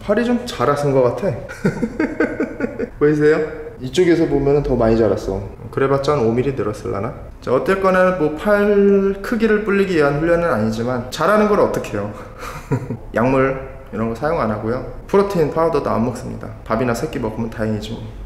팔이 좀 자랐은 것 같아. 보이세요? 이쪽에서 보면 더 많이 자랐어. 그래봤자 한 5mm 늘었을라나? 자, 어쨌거나 뭐 팔 크기를 불리기 위한 훈련은 아니지만 자라는 걸 어떻게 해요? 약물 이런 거 사용 안 하고요. 프로테인 파우더도 안 먹습니다. 밥이나 새끼 먹으면 다행이죠.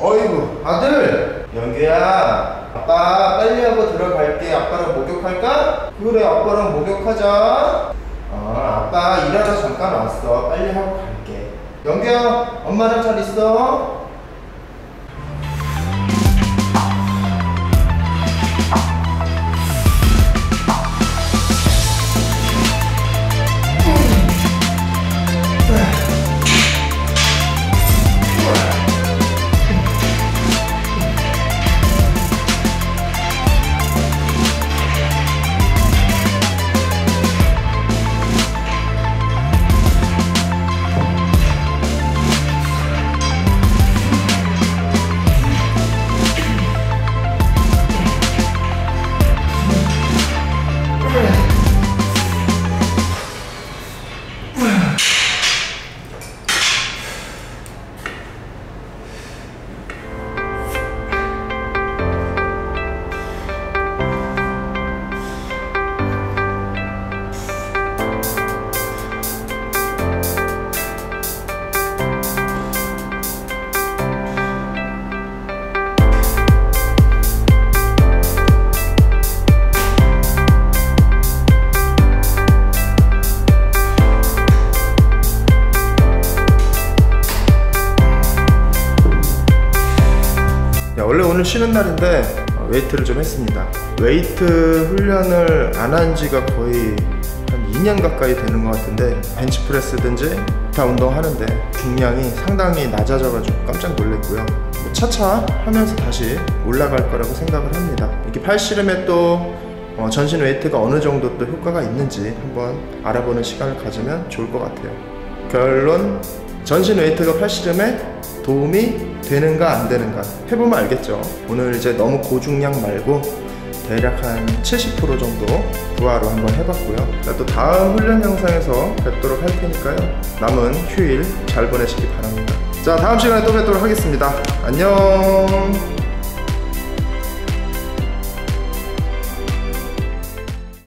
어이구 아들, 영규야 아빠 빨리 하고 들어갈게. 아빠랑 목욕할까? 그래 아빠랑 목욕하자. 아빠 일하러 잠깐 왔어. 빨리 하고 갈게. 영규야 엄마랑 잘 있어? 원래 오늘 쉬는 날인데 웨이트를 좀 했습니다. 웨이트 훈련을 안 한 지가 거의 한 2년 가까이 되는 것 같은데, 벤치프레스든지 다 운동하는데 중량이 상당히 낮아져가지고 깜짝 놀랐고요. 차차 하면서 다시 올라갈 거라고 생각을 합니다. 이렇게 팔씨름에 또 전신 웨이트가 어느 정도 또 효과가 있는지 한번 알아보는 시간을 가지면 좋을 것 같아요. 결론, 전신 웨이트가 팔씨름에 도움이 되는가 안 되는가 해보면 알겠죠. 오늘 이제 너무 고중량 말고 대략 한 70% 정도 부하로 한번 해봤고요. 자, 또 다음 훈련 영상에서 뵙도록 할 테니까요. 남은 휴일 잘 보내시기 바랍니다. 자, 다음 시간에 또 뵙도록 하겠습니다. 안녕.